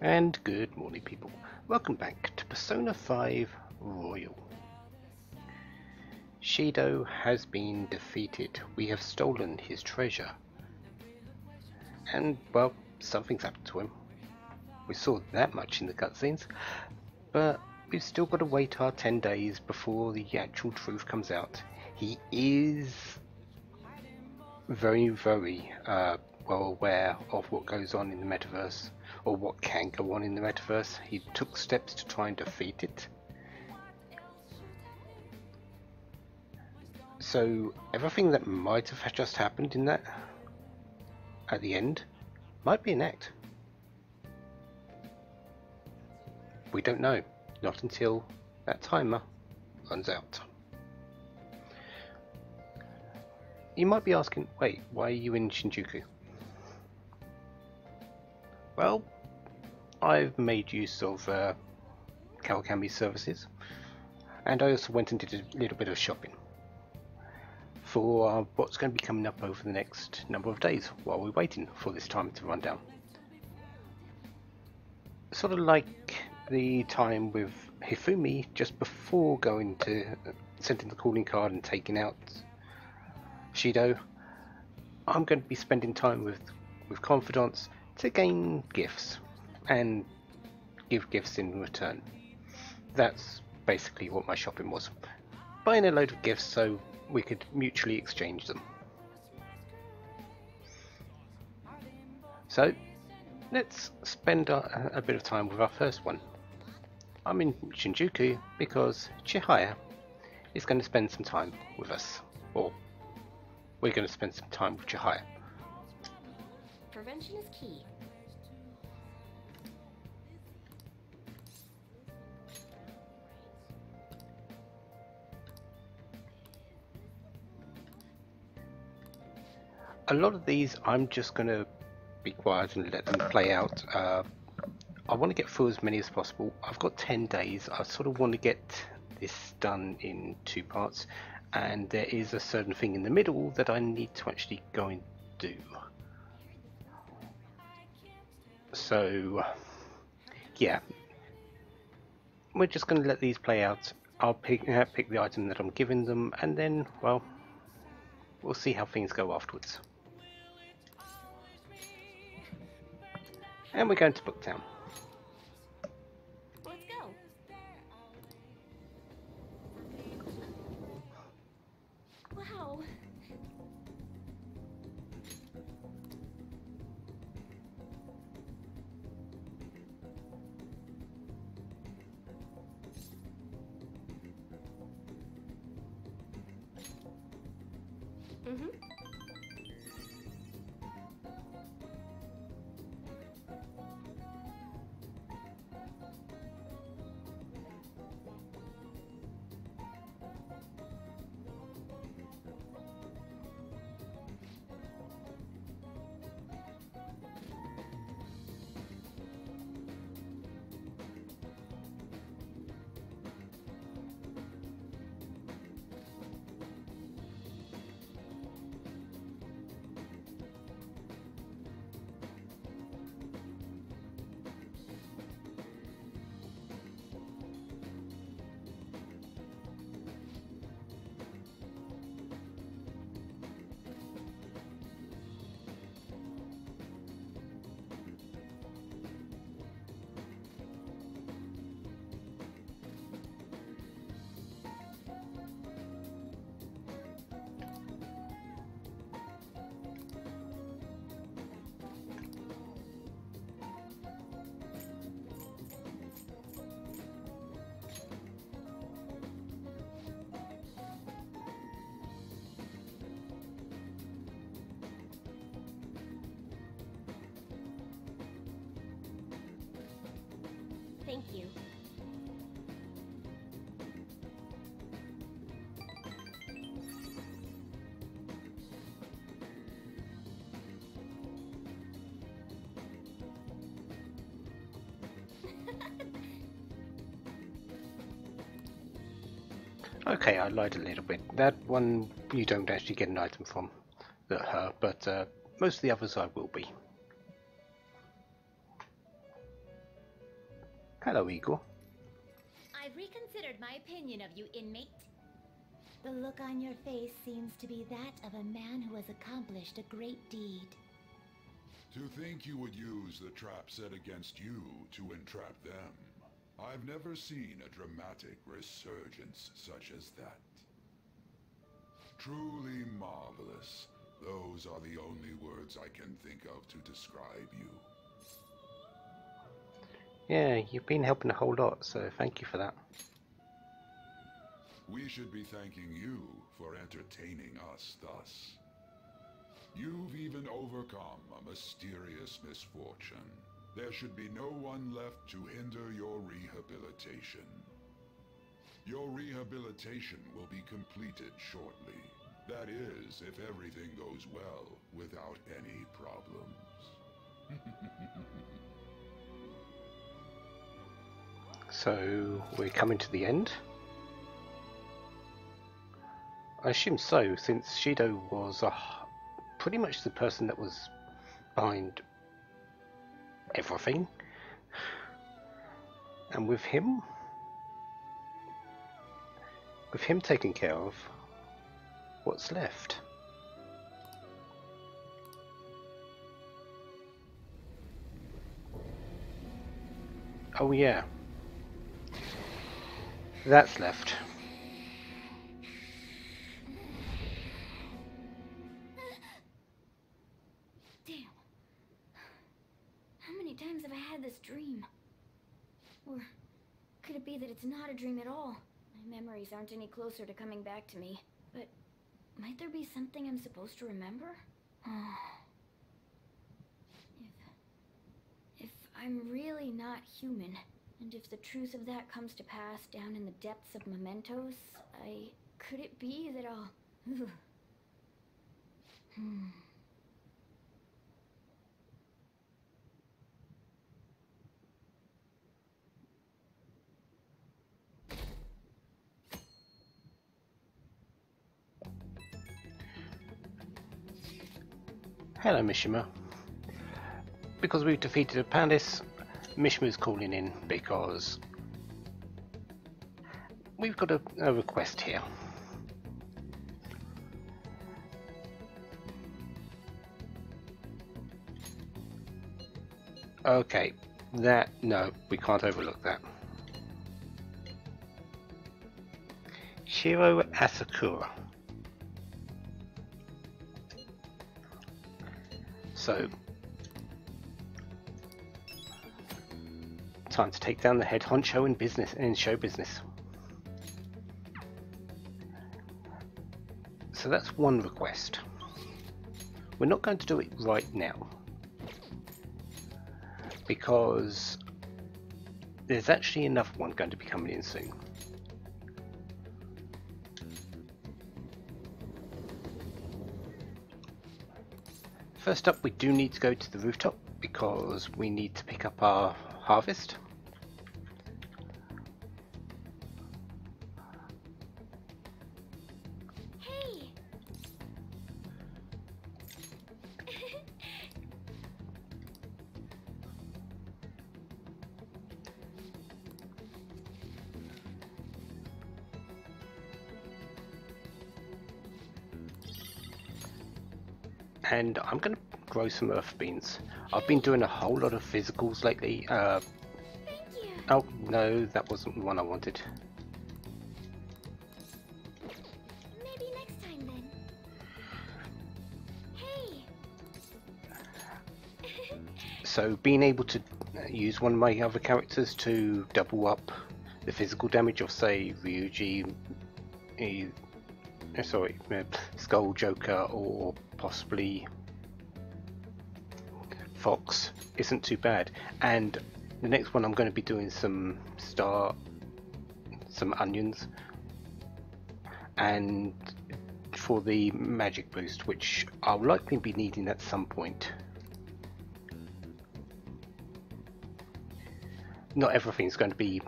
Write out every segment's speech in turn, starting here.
And good morning, people. Welcome back to Persona 5 Royal. Shido has been defeated. We have stolen his treasure. And, well, something's happened to him. We saw that much in the cutscenes. But we've still got to wait our 10 days before the actual truth comes out. He is very, very well aware of what goes on in the metaverse, or what can go on in the metaverse. He took steps to try and defeat it. So everything that might have just happened in that at the end might be an act. We don't know, not until that timer runs out. You might be asking, wait, why are you in Shinjuku? Well, I've made use of Kawakami's services, and I also went and did a little bit of shopping for what's going to be coming up over the next number of days while we're waiting for this time to run down. Sort of like the time with Hifumi just before going to sending the calling card and taking out Shido. I'm going to be spending time with confidants to gain gifts and give gifts in return. That's basically what my shopping was. Buying a load of gifts so we could mutually exchange them. So let's spend a bit of time with our first one. I'm in Shinjuku because Chihaya is going to spend some time with us, or we're going to spend some time with Chihaya. Prevention is key. A lot of these I'm just going to be quiet and let them play out. I want to get through as many as possible. I've got 10 days. I sort of want to get this done in 2 parts, and there is a certain thing in the middle that I need to actually go and do. So, yeah, we're just going to let these play out. I'll pick the item that I'm giving them, and then, well, we'll see how things go afterwards. And we're going to Booktown. Let's go. Wow. Thank you. Okay, I lied a little bit. That one you don't actually get an item from, her, but most of the others I will be. Hello, Eagle. I've reconsidered my opinion of you, inmate. The look on your face seems to be that of a man who has accomplished a great deed. To think you would use the trap set against you to entrap them. I've never seen a dramatic resurgence such as that. Truly marvelous. Those are the only words I can think of to describe you. Yeah, you've been helping a whole lot, so thank you for that. We should be thanking you for entertaining us thus. You've even overcome a mysterious misfortune. There should be no one left to hinder your rehabilitation. Your rehabilitation will be completed shortly. That is, if everything goes well, without any problems. So, we're coming to the end? I assume so, since Shido was pretty much the person that was behind everything. And with him taken care of, what's left? Oh yeah, that's left. Damn. How many times have I had this dream? Or could it be that it's not a dream at all? My memories aren't any closer to coming back to me, but might there be something I'm supposed to remember? If I'm really not human, and if the truth of that comes to pass down in the depths of Mementos, could it be that I'll... Hello, Mishima. Because we've defeated a palace, Mishima's calling in because we've got a request here. Okay, no, we can't overlook that. Shiro Asakura. So, time to take down the head honcho in show business. So that's one request. We're not going to do it right now because there's actually another one going to be coming in soon. First up, we do need to go to the rooftop because we need to pick up our harvest. Hey. And I'm going to grow some earth beans. I've been doing a whole lot of physicals lately. Thank you. Oh no, that wasn't the one I wanted. Maybe next time then. Hey. So being able to use one of my other characters to double up the physical damage of, say, Ryuji, Skull Joker, or possibly Fox isn't too bad. And the next one I'm going to be doing some onions, and for the magic boost, which I'll likely be needing at some point. Not everything's going to be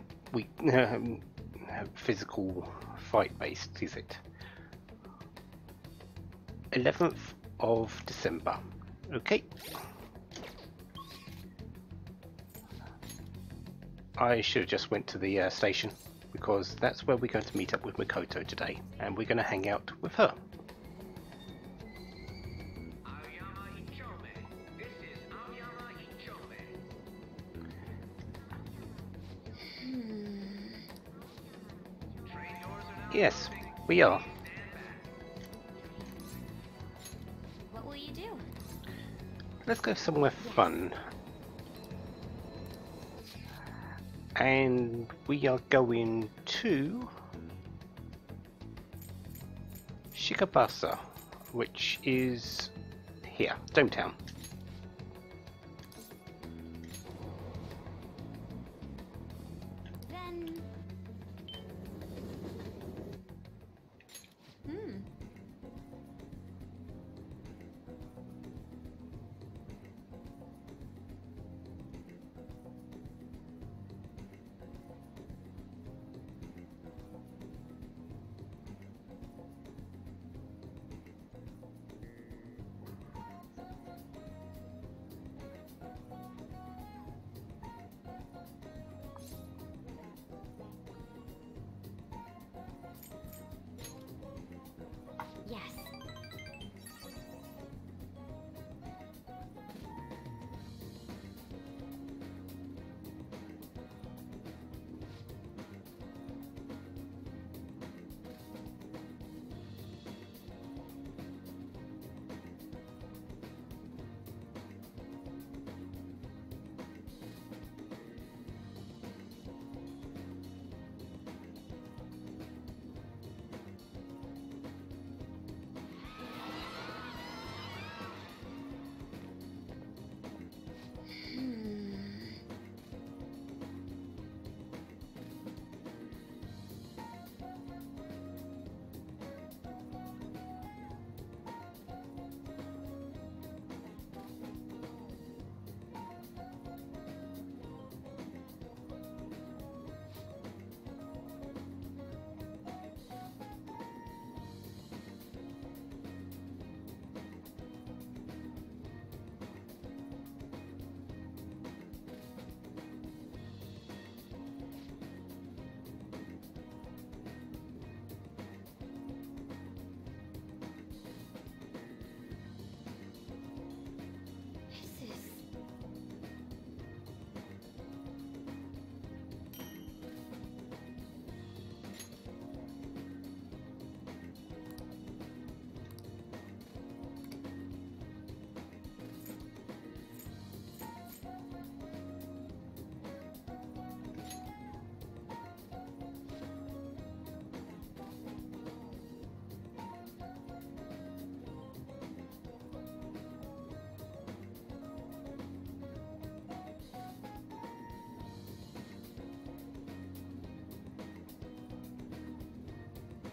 physical fight based, is it? 11th of December. Okay. I should have just went to the station, because that's where we're going to meet up with Makoto today, and we're going to hang out with her. Aoyama Ichome. This is Aoyama Ichome. Train doors are now yes, we are. What will you do? Let's go somewhere fun. And we are going to Shikabasa, which is here, Dometown. Then...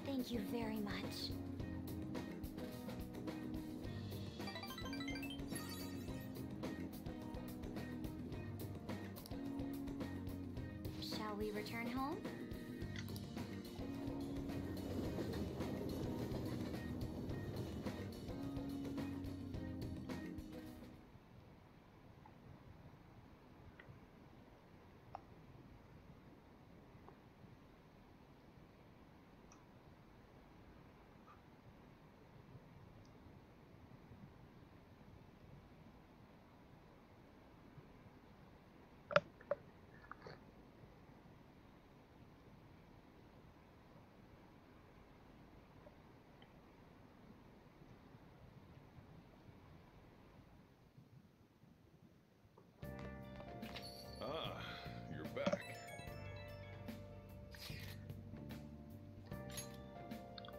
Thank you very much. Shall we return home?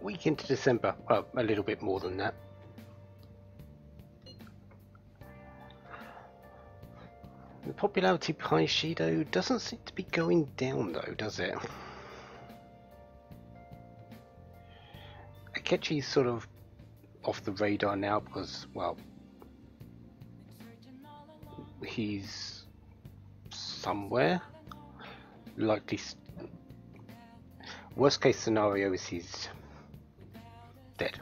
Week into December, well, a little bit more than that. The popularity behind Shido doesn't seem to be going down though, does it? Akechi's sort of off the radar now because, well, he's somewhere, likely. Worst case scenario is he's dead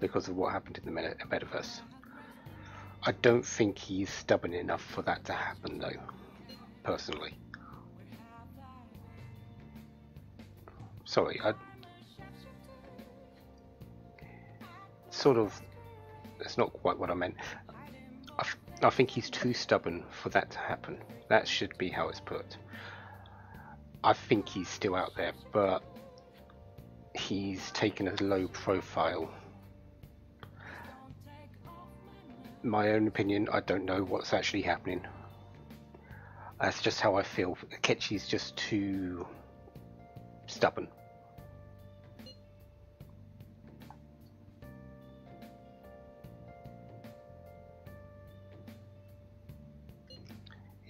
because of what happened in the metaverse. I don't think he's stubborn enough for that to happen though, personally. Sorry, I sort of, that's not quite what I meant. I think he's too stubborn for that to happen. That should be how it's put. I think he's still out there, but he's taken a low profile. My own opinion, I don't know what's actually happening. That's just how I feel. Akechi's just too stubborn.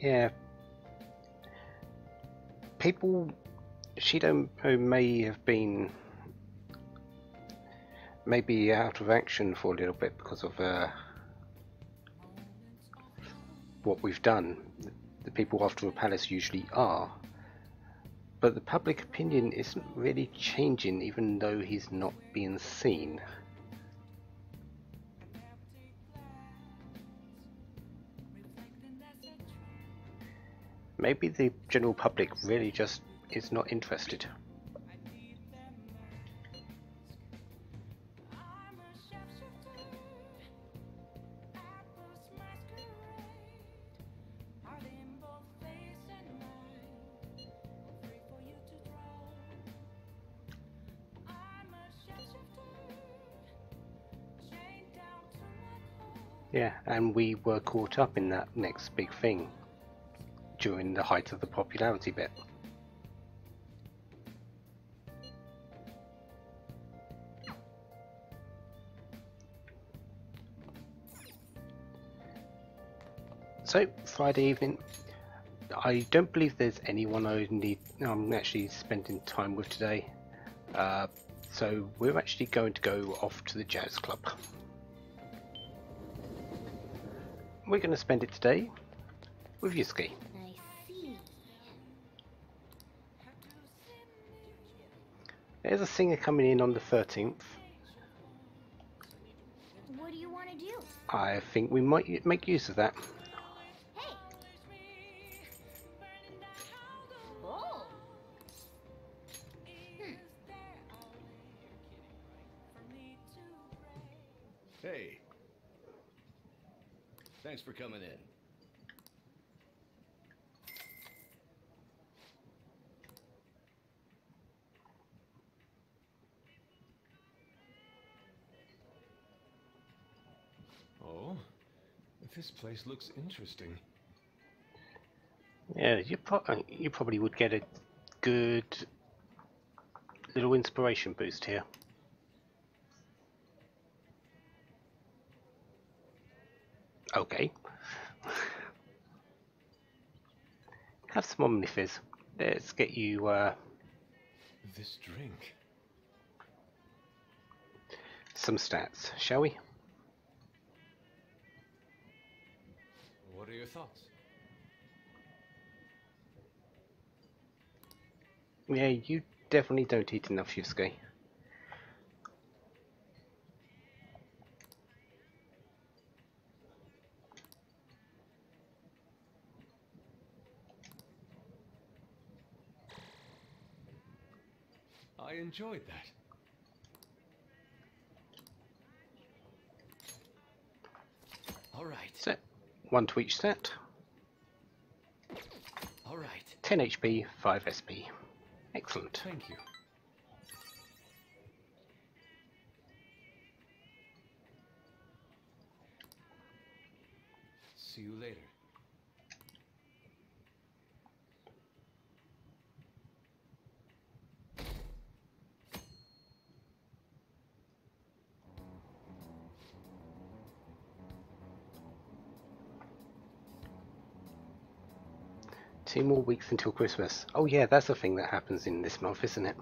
Yeah, people, Shido may have been maybe out of action for a little bit because of what we've done. The people after a palace usually are, but the public opinion isn't really changing, even though he's not being seen. Maybe the general public really just is not interested. Yeah, and we were caught up in that next big thing during the height of the popularity bit. So Friday evening, I don't believe there's anyone I'm actually spending time with today. So we're actually going to go off to the jazz club. We're going to spend it today with Yusuke. There's a singer coming in on the 13th. What do you want to do? I think we might make use of that. Hey. Oh. Hey. Thanks for coming in. This place looks interesting. Yeah, you probably would get a good little inspiration boost here. Okay. Have some Omni-Fizz. Let's get you this drink. Some stats, shall we? What are your thoughts? Yeah, you definitely don't eat enough, Yusuke. I enjoyed that. All right. So one to each set. All right. 10 HP, 5 SP. Excellent. Thank you. See you later. Two more weeks until Christmas. Oh yeah, that's a thing that happens in this month, isn't it?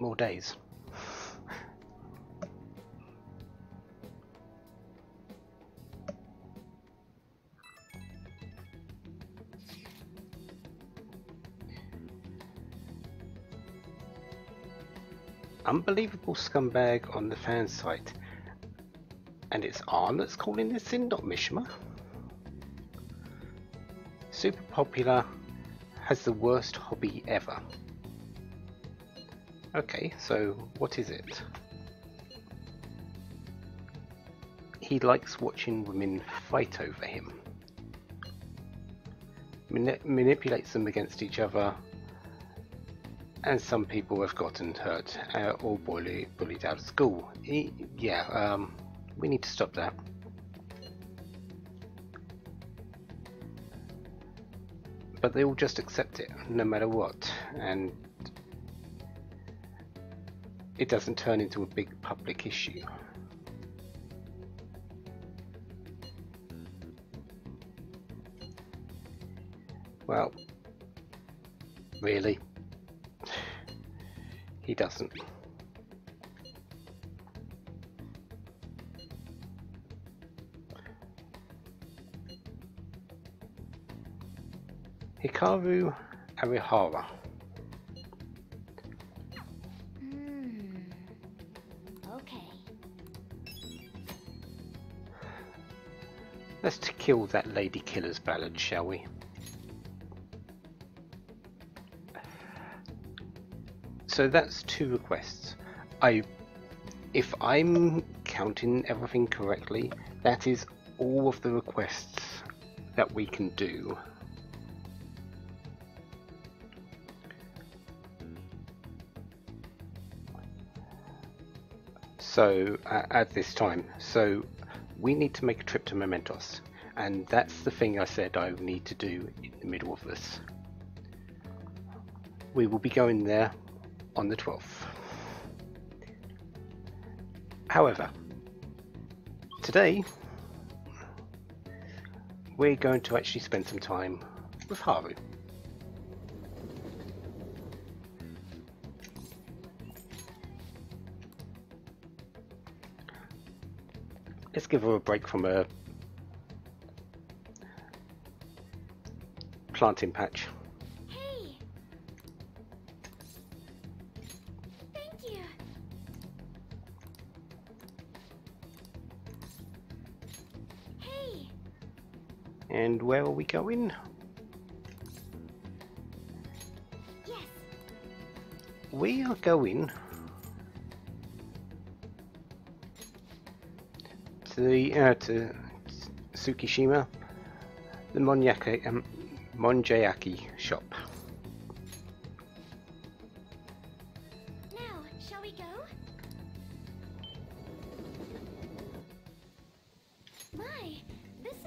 More days. unbelievable scumbag on the fan site. And it's Arn that's calling this in, not Mishima. Super popular, has the worst hobby ever. Okay, so what is it? He likes watching women fight over him. Manipulates them against each other, and some people have gotten hurt or bullied out of school. We need to stop that. But they all just accept it, no matter what, and it doesn't turn into a big public issue. Well, really, he doesn't. Hikaru Arihara. Okay. Let's kill that lady killer's ballad, shall we? So that's 2 requests. If I'm counting everything correctly, that is all of the requests that we can do. So at this time, so we need to make a trip to Mementos, and that's the thing I said I need to do in the middle of this. We will be going there on the 12th. However, today we're going to actually spend some time with Haru. Let's give her a break from her planting patch. And where are we going? Yes. We are going to the to Tsukishima, the Monjayaki shop. Now, shall we go? My, this is.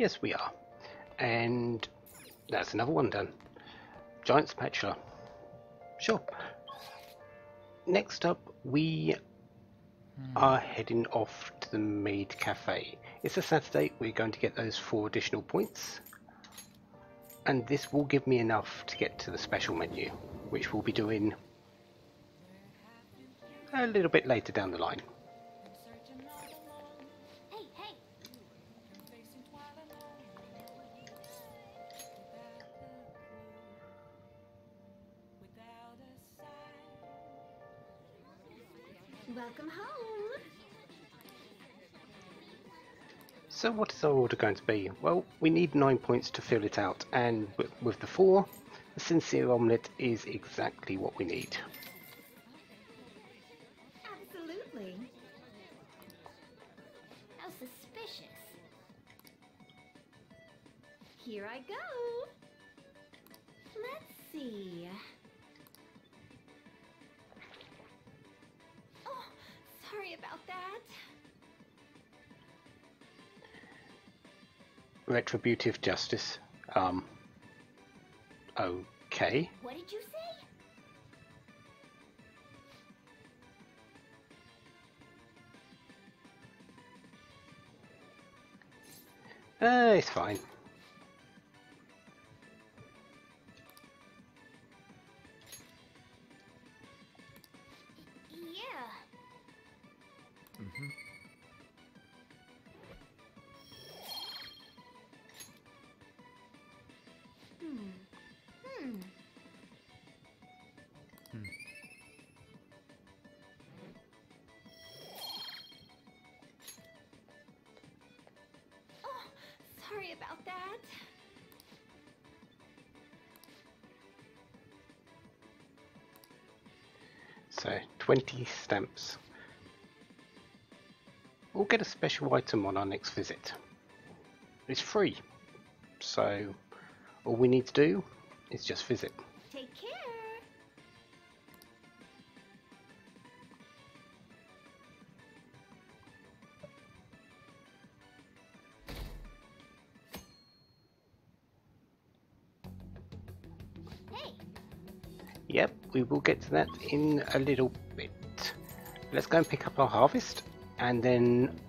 Yes, we are. And that's another one done. Giant spatula. Sure. Next up, we are heading off to the Maid Cafe. It's a Saturday. We're going to get those 4 additional points. And this will give me enough to get to the special menu, which we'll be doing a little bit later down the line. Welcome home. So what is our order going to be? Well, we need 9 points to fill it out, and with the 4, the sincere omelette is exactly what we need. Absolutely. How suspicious. Here I go. Let's see. Sorry about that. Retributive justice. Okay. What did you say? It's fine. So 20 stamps. We'll get a special item on our next visit. It's free, so all we need to do is just visit. Take care. Yep, we will get to that in a little bit. Let's go and pick up our harvest, and then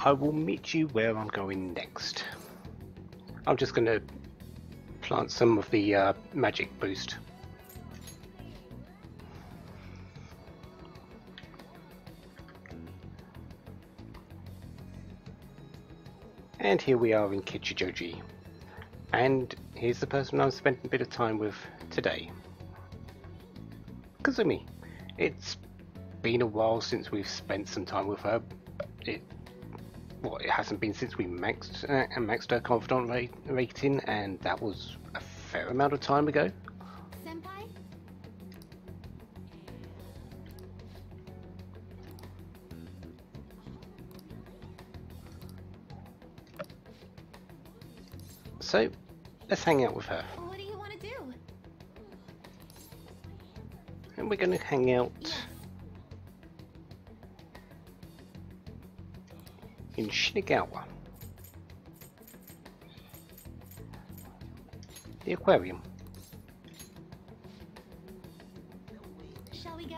I will meet you where I'm going next. I'm just going to plant some of the magic boost. And here we are in Kichijoji. And here's the person I'm spending a bit of time with today. Kazumi. It's been a while since we've spent some time with her. It hasn't been since we maxed her confidant rating, and that was a fair amount of time ago. Senpai? So, let's hang out with her. What do you want to do? And we're going to hang out in Shinagawa. The aquarium. Shall we go?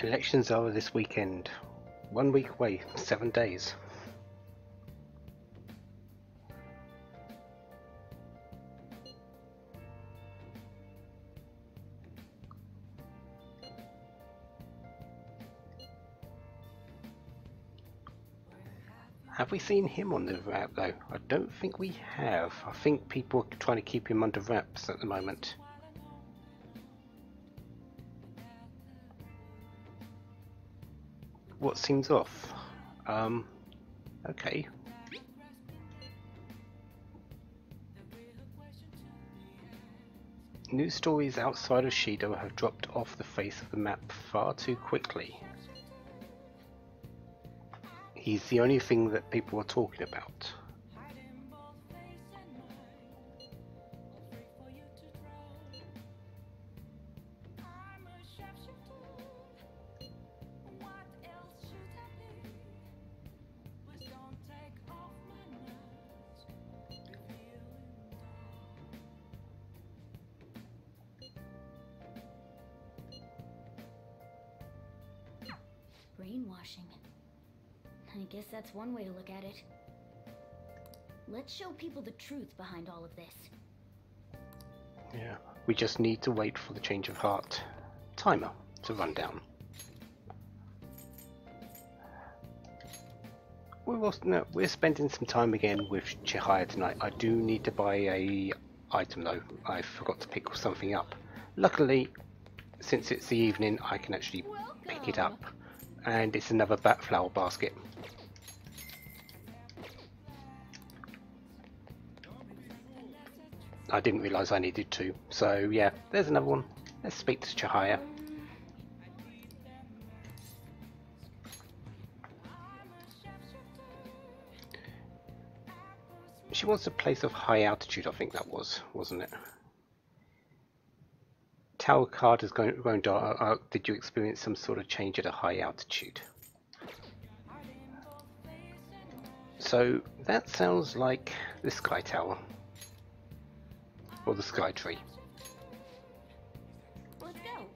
The elections are this weekend. 1 week away, 7 days. Have we seen him on the wrap though? I don't think we have. I think people are trying to keep him under wraps at the moment. What seems off? Okay. News stories outside of Shido have dropped off the face of the map far too quickly. He's the only thing that people are talking about. Brainwashing. I guess that's one way to look at it. Let's show people the truth behind all of this. Yeah, we just need to wait for the change of heart timer to run down. We're spending some time again with Chihaya tonight. I do need to buy a item though. I forgot to pick something up. Luckily, since it's the evening, I can actually pick it up. And it's another bat flower basket. I didn't realise I needed two. So yeah, there's another one. Let's speak to Chihaya. She wants a place of high altitude, I think that was, wasn't it? Tower card has grown dark. Did you experience some sort of change at a high altitude? So that sounds like the Sky Tower. Or the Sky Tree. Let's go.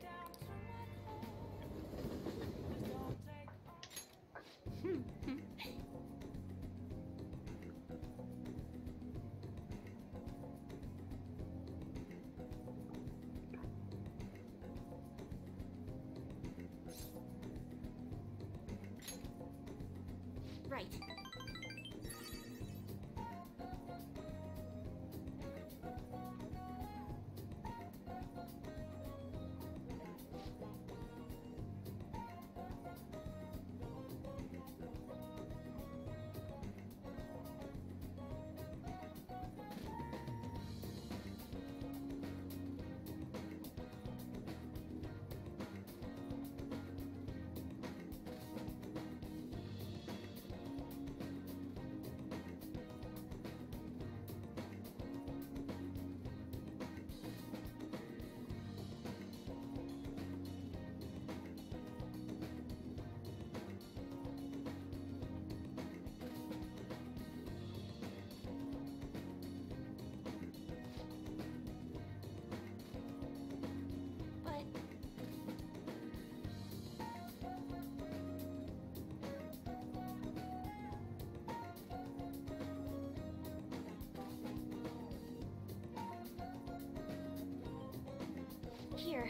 Here.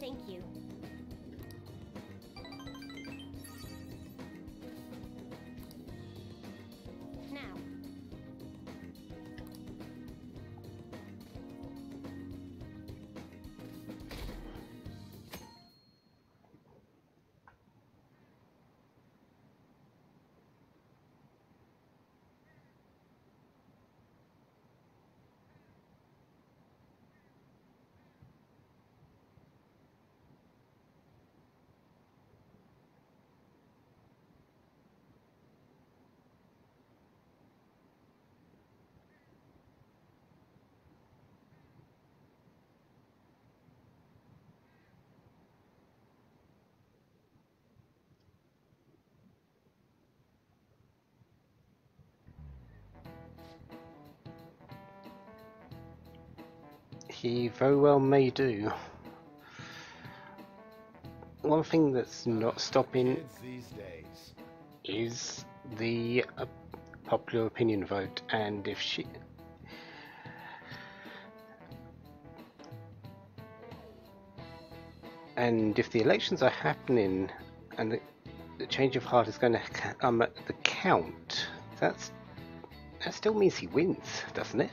Thank you. he very well may do. One thing that's not stopping is the popular opinion vote, and if she... And if the elections are happening and the change of heart is going to come at the count, that still means he wins, doesn't it?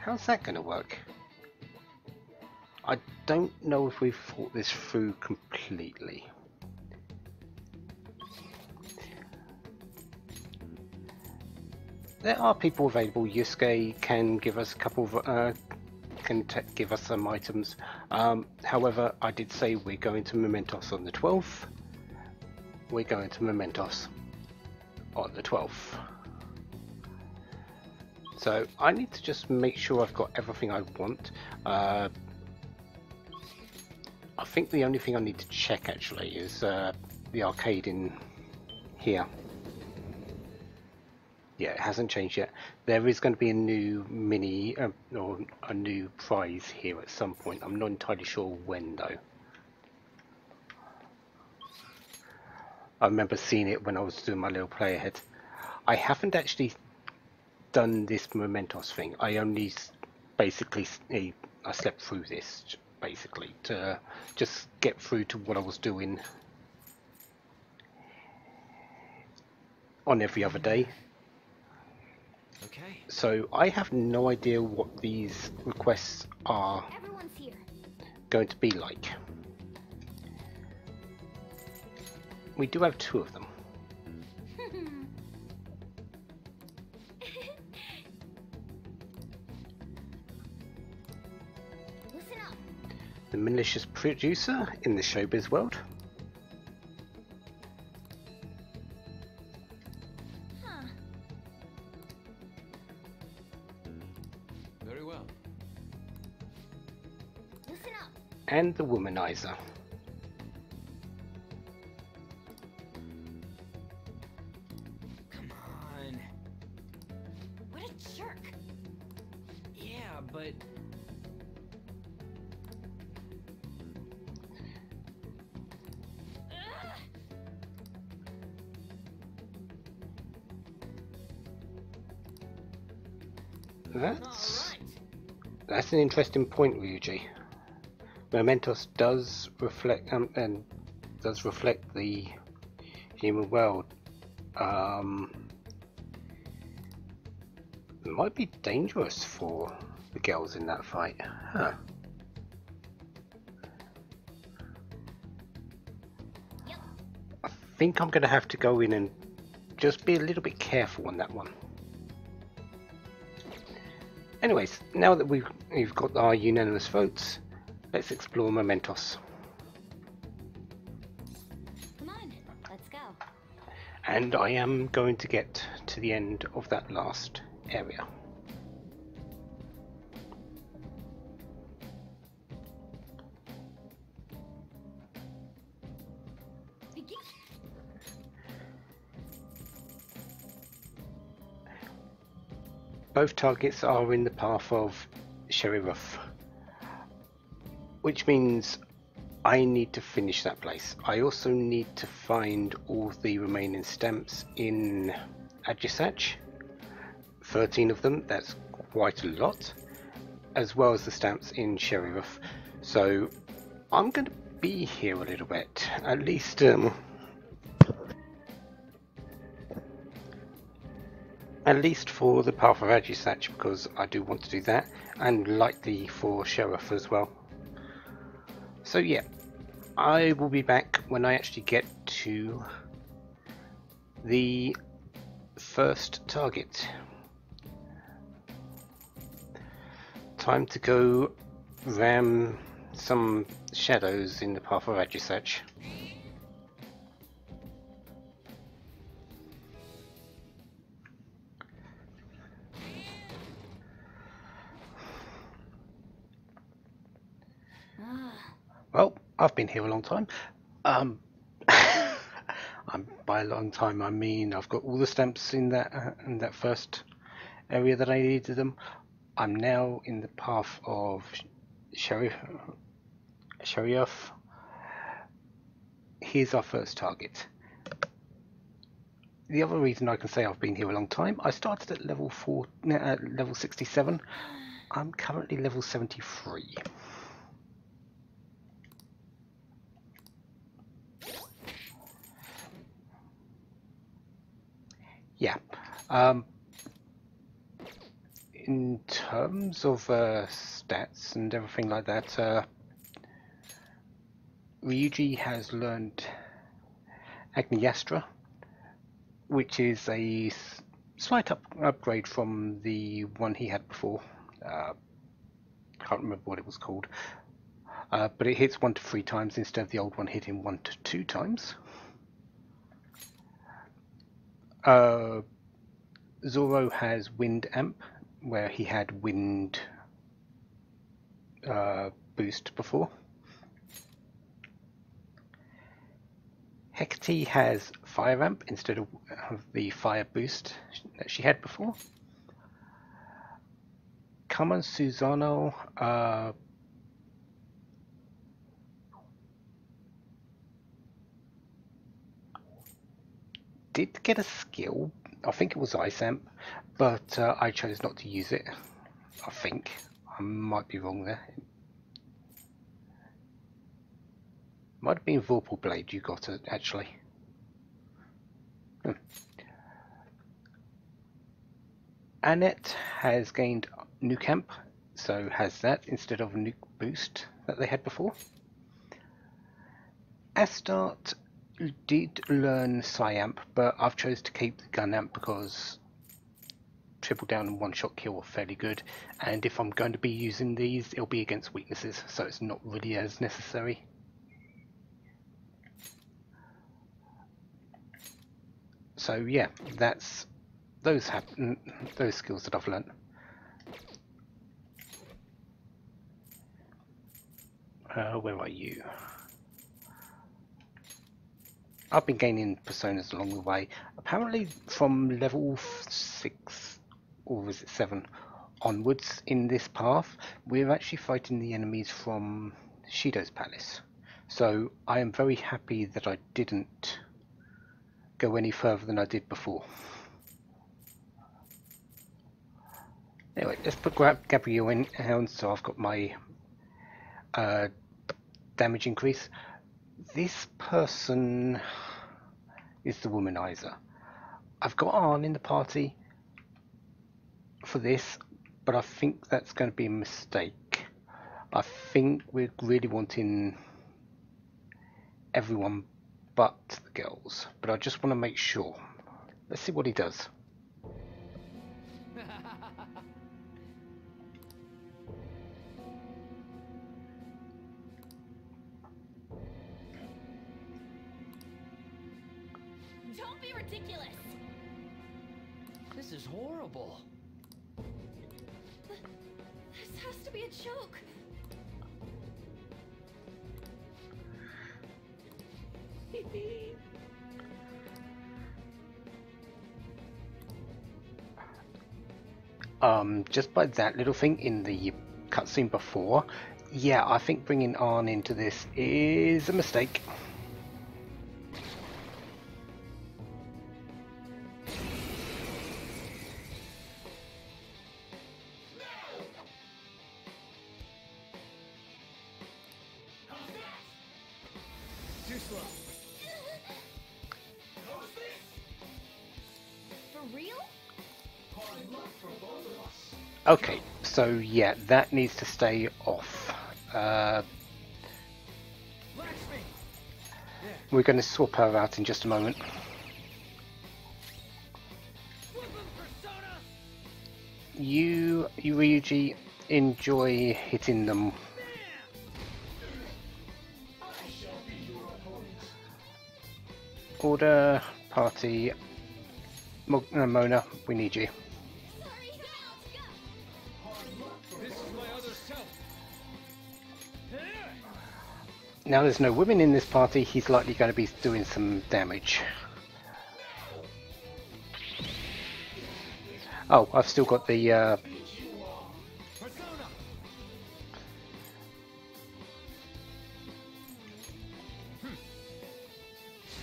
How's that going to work? I don't know if we've thought this through completely. There are people available. Yusuke can give us a couple of, give us some items. However, I did say we're going to Mementos on the 12th. We're going to Mementos on the 12th. So I need to just make sure I've got everything I want. I think the only thing I need to check actually is the arcade in here. Yeah, it hasn't changed yet. There is going to be a new mini or a new prize here at some point. I'm not entirely sure when though. I remember seeing it when I was doing my little play ahead. I haven't actually done this Mementos thing. I only basically I slept through this basically to just get through to what I was doing on every other day. Okay. So I have no idea what these requests are going to be like. We do have two of them. The malicious producer in the showbiz world. And the womanizer. Come on. What a jerk. Yeah, but that's an interesting point, Ryuji. Mementos does reflect reflect the human world. It might be dangerous for the girls in that fight, huh? Yep. I think I'm going to have to go in and just be a little bit careful on that one. Anyways, now that we've got our unanimous votes, let's explore Mementos. Come on, let's go. And I am going to get to the end of that last area. Both targets are in the path of Sheriruth, which means I need to finish that place. I also need to find all the remaining stamps in Agisach. 13 of them, that's quite a lot, as well as the stamps in Sheriruth. So I'm going to be here a little bit, at least for the path of Agisach, because I do want to do that, and likely for Sheriruth as well. So yeah, I will be back when I actually get to the first target. Time to go ram some shadows in the path of Agisach. Well, I've been here a long time. By a long time, I mean I've got all the stamps in that first area that I needed them. I'm now in the path of Sheriruth. Here's our first target. The other reason I can say I've been here a long time, I started at level 67. I'm currently level 73. Yeah. In terms of stats and everything like that, Ryuji has learned Agniastra, which is a slight upgrade from the one he had before. Can't remember what it was called, but it hits 1 to 3 times instead of the old one hitting 1 to 2 times. Zoro has Wind Amp, where he had Wind Boost before. Hecate has Fire Amp instead of the Fire Boost that she had before. Kama Susano did get a skill, I think it was Ice Amp, but I chose not to use it. I think, I might be wrong there. Might have been Vorpal Blade you got it, actually. Annette has gained Nuke Amp, so has that instead of Nuke Boost that they had before. Astart did learn Psi Amp, but I've chose to keep the Gun Amp because triple down and one shot kill are fairly good, and if I'm going to be using these, it'll be against weaknesses, so it's not really as necessary. So yeah, that's those skills that I've learnt. Where are you? I've been gaining personas along the way. Apparently from level 6, or was it 7, onwards in this path, we're actually fighting the enemies from Shido's palace. So I am very happy that I didn't go any further than I did before. Anyway, let's put Gabriel in, and so I've got my damage increase. This person is the womanizer. I've got Arn in the party for this, but I think that's going to be a mistake. I think we're really wanting everyone but the girls, but I just want to make sure. Let's see what he does. Don't be ridiculous. This is horrible. This has to be a joke. Just by that little thing in the cutscene before, yeah, I think bringing Arn into this is a mistake. Okay, so yeah, that needs to stay off. We're going to swap her out in just a moment. You Ryuji, enjoy hitting them. Order, party, Mona, we need you. Now there's no women in this party, he's likely going to be doing some damage. Oh, I've still got the...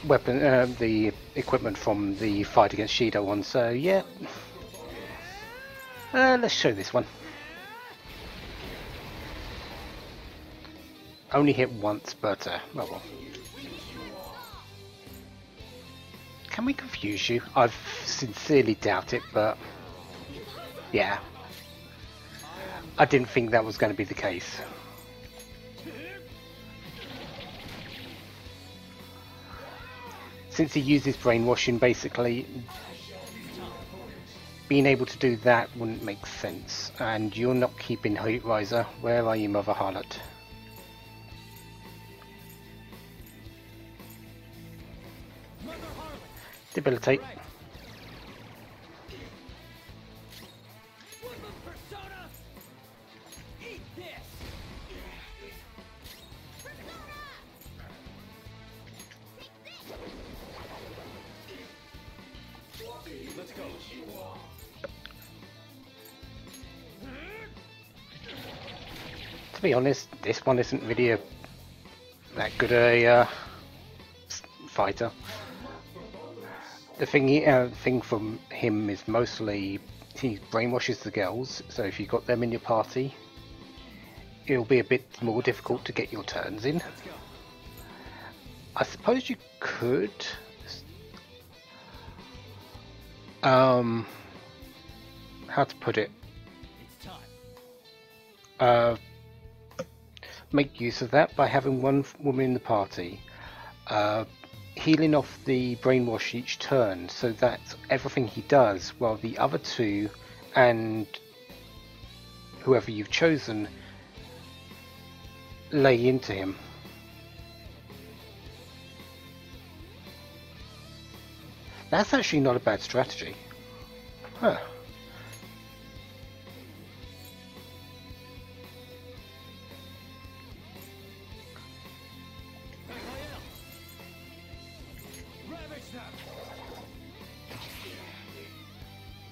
weapon, the equipment from the fight against Shido on, so yeah. Let's show this one. Only hit once, but oh well. Can we confuse you? I sincerely doubt it, but yeah. I didn't think that was going to be the case. Since he uses brainwashing, basically, being able to do that wouldn't make sense. And you're not keeping Hate Riser. Where are you, Mother Harlot? Debilitate. To be honest, this one isn't really that good a fighter. The thing from him is mostly he brainwashes the girls, so if you've got them in your party, it'll be a bit more difficult to get your turns in. I suppose you could how to put it, make use of that by having one woman in the party, healing off the brainwash each turn, so that's everything he does, while the other two and whoever you've chosen lay into him. That's actually not a bad strategy. Huh.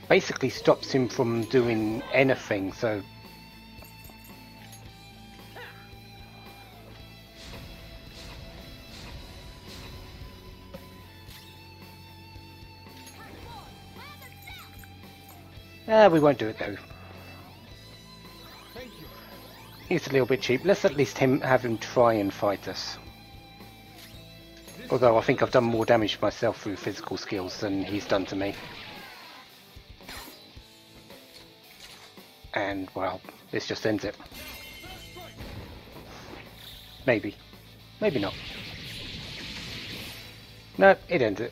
Basically stops him from doing anything, so we won't do it though. It's a little bit cheap. Let's at least have him try and fight us. Although I think I've done more damage myself through physical skills than he's done to me. And, well, this just ends it. Maybe. Maybe not. No, it ends it.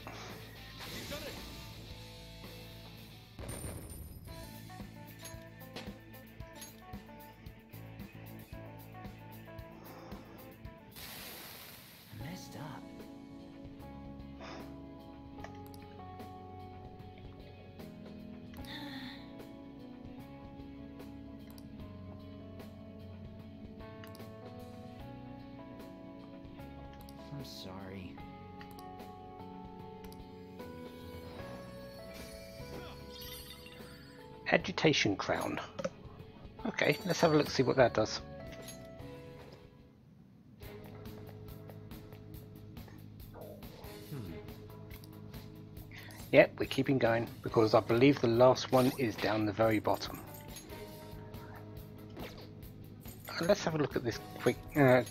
Agitation crown. Okay, let's have a look, see what that does. Yep, we're keeping going because I believe the last one is down the very bottom. Let's have a look at this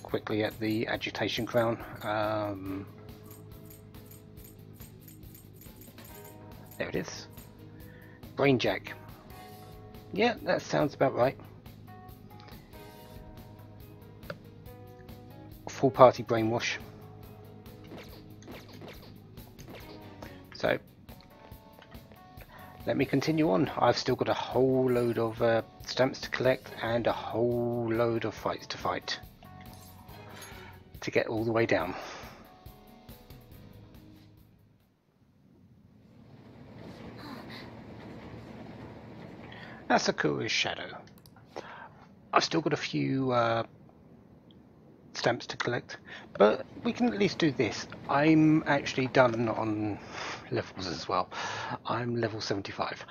quickly at the agitation crown. There it is. Brainjack. Yeah, that sounds about right. Full party brainwash. So, let me continue on. I've still got a whole load of stamps to collect and a whole load of fights to fight to get all the way down. Asakura's Shadow. I've still got a few stamps to collect, but we can at least do this. I'm actually done on levels as well. I'm level 75.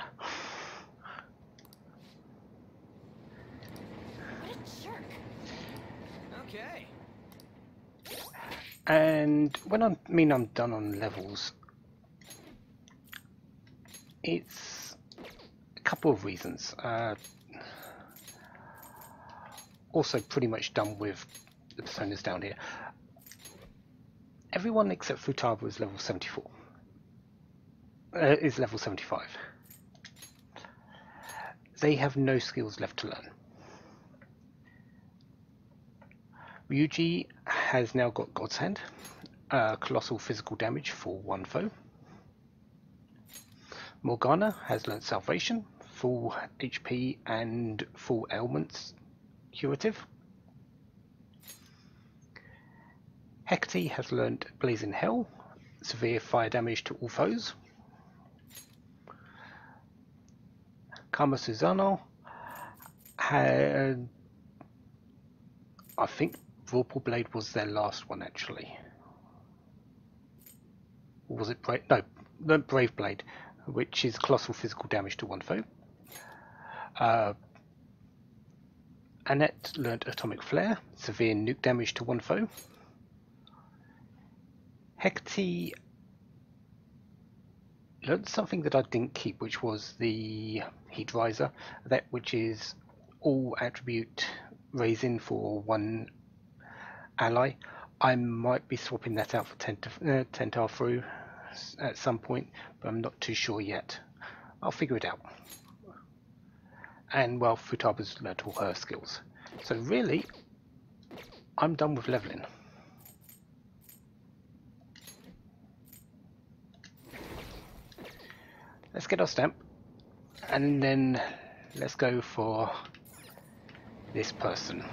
What a jerk. Okay. And when I mean I'm done on levels, it's a couple of reasons. Also pretty much done with the personas down here. Everyone except Futaba is level 74. Is level 75. They have no skills left to learn. Ryuji has now got God's Hand, colossal physical damage for one foe. Morgana has learnt Salvation, full HP and full ailments curative. Hecate has learnt Blazing Hell, severe fire damage to all foes. Kama Susano had, I think Vorpal Blade was their last one actually. Or was it Brave? No, Brave Blade, which is colossal physical damage to one foe. Annette learnt Atomic Flare, severe nuke damage to one foe. Hecate learnt something that I didn't keep, which was the Heat Riser, that which is all attribute raising for one ally. I might be swapping that out for Tentar through at some point, but I'm not too sure yet. I'll figure it out. And well, Futaba's learnt all her skills. So really, I'm done with leveling. Let's get our stamp, and then let's go for this person.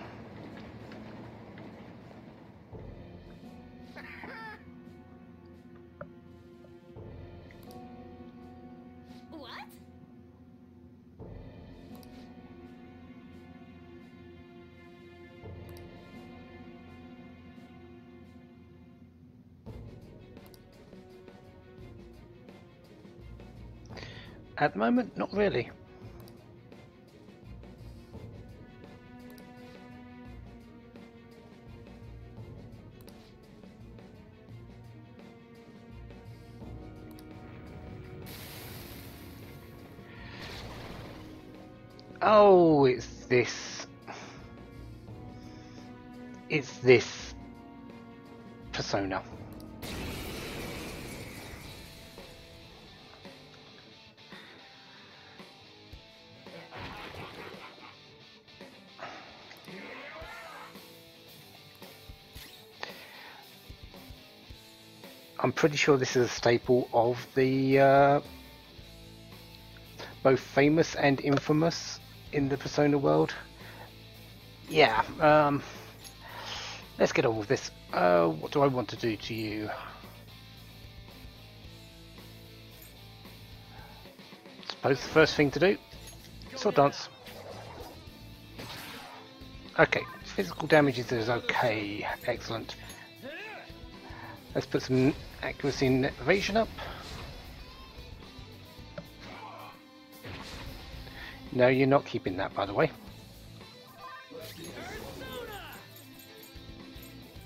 At the moment, not really. Oh, it's this. It's this persona. I'm pretty sure this is a staple of the both famous and infamous in the Persona world. Yeah, let's get on with this. What do I want to do to you? Suppose the first thing to do, sword dance. Okay, physical damage is okay, excellent. Let's put some accuracy and evasion up. No, you're not keeping that, by the way.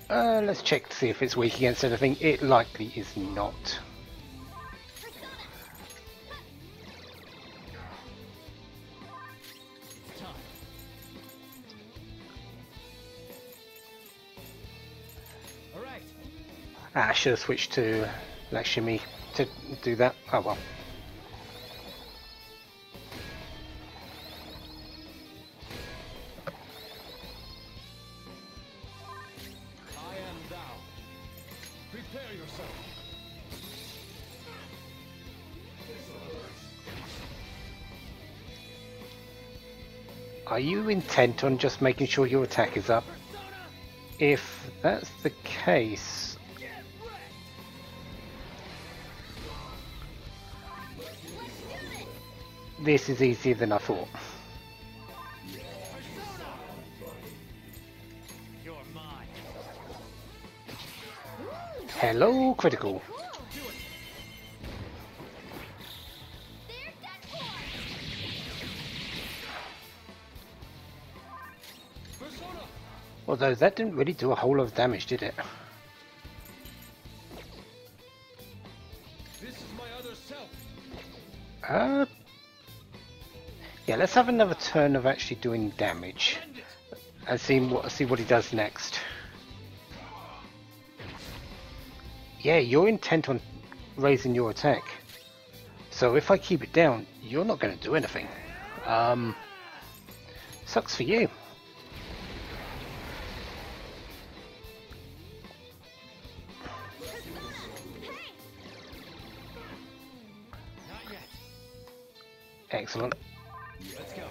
Let's check to see if it's weak against anything. It likely is not. I should have switched to Lakshmi to do that. Oh well. I am thou. Prepare yourself. Are you intent on just making sure your attack is up? If that's the case, this is easier than I thought. You're mine. Hello, critical. Although that didn't really do a whole lot of damage, did it? This is my other self. Yeah, let's have another turn of actually doing damage. And see what he does next. Yeah, you're intent on raising your attack. So if I keep it down, you're not going to do anything. Sucks for you. Excellent. Let's go.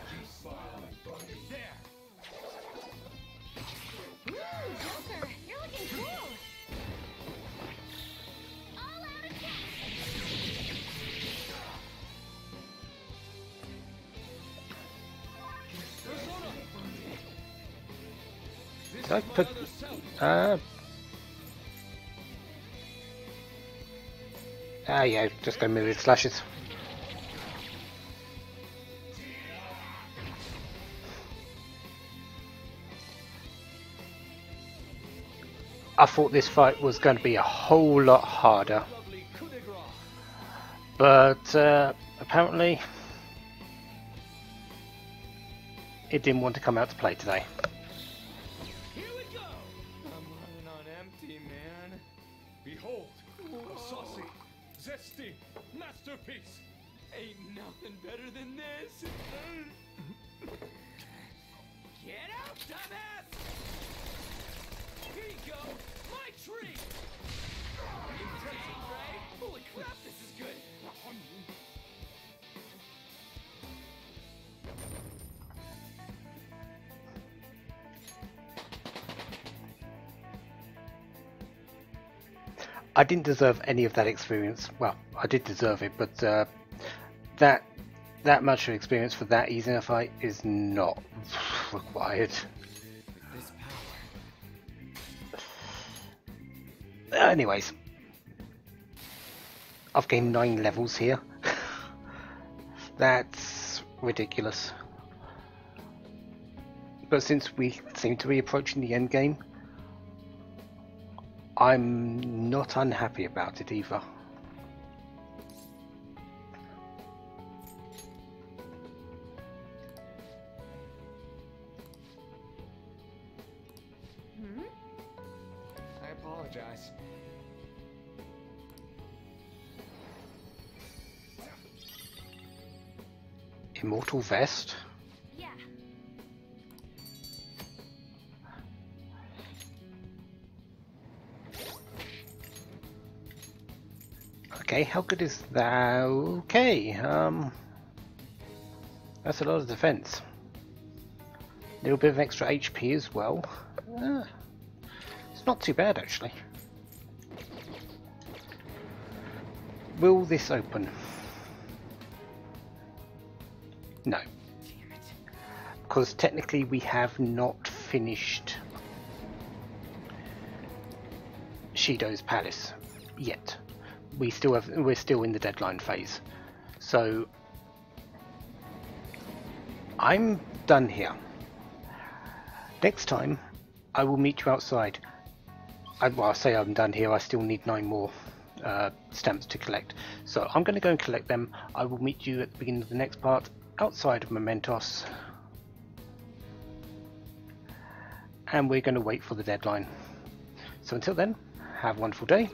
There. Joker, you're looking cool. All out attack. Did I put yeah, just go move it slashes. I thought this fight was going to be a whole lot harder, but apparently it didn't want to come out to play today. Here we go. I'm running on empty, man. Behold, a saucy, zesty masterpiece. Ain't nothing better than this. Get out, dumbass! Here you go! My tree! Holy crap, this is good! I didn't deserve any of that experience. Well, I did deserve it, but that much of experience for that easy in a fight is not required. Anyways, I've gained 9 levels here. That's ridiculous. But since we seem to be approaching the end game, I'm not unhappy about it either. Immortal vest? Yeah. Okay, how good is that? Okay, that's a lot of defense. A little bit of extra HP as well. It's not too bad actually. Will this open? No, because technically we have not finished Shido's palace yet. We still have, we're still in the deadline phase, so I'm done here. Next time I will meet you outside. Well, I say I'm done here. I still need 9 more stamps to collect, so I'm going to go and collect them. I will meet you at the beginning of the next part, outside of Mementos, and we're going to wait for the deadline. So until then, have a wonderful day,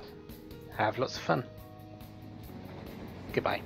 have lots of fun, goodbye.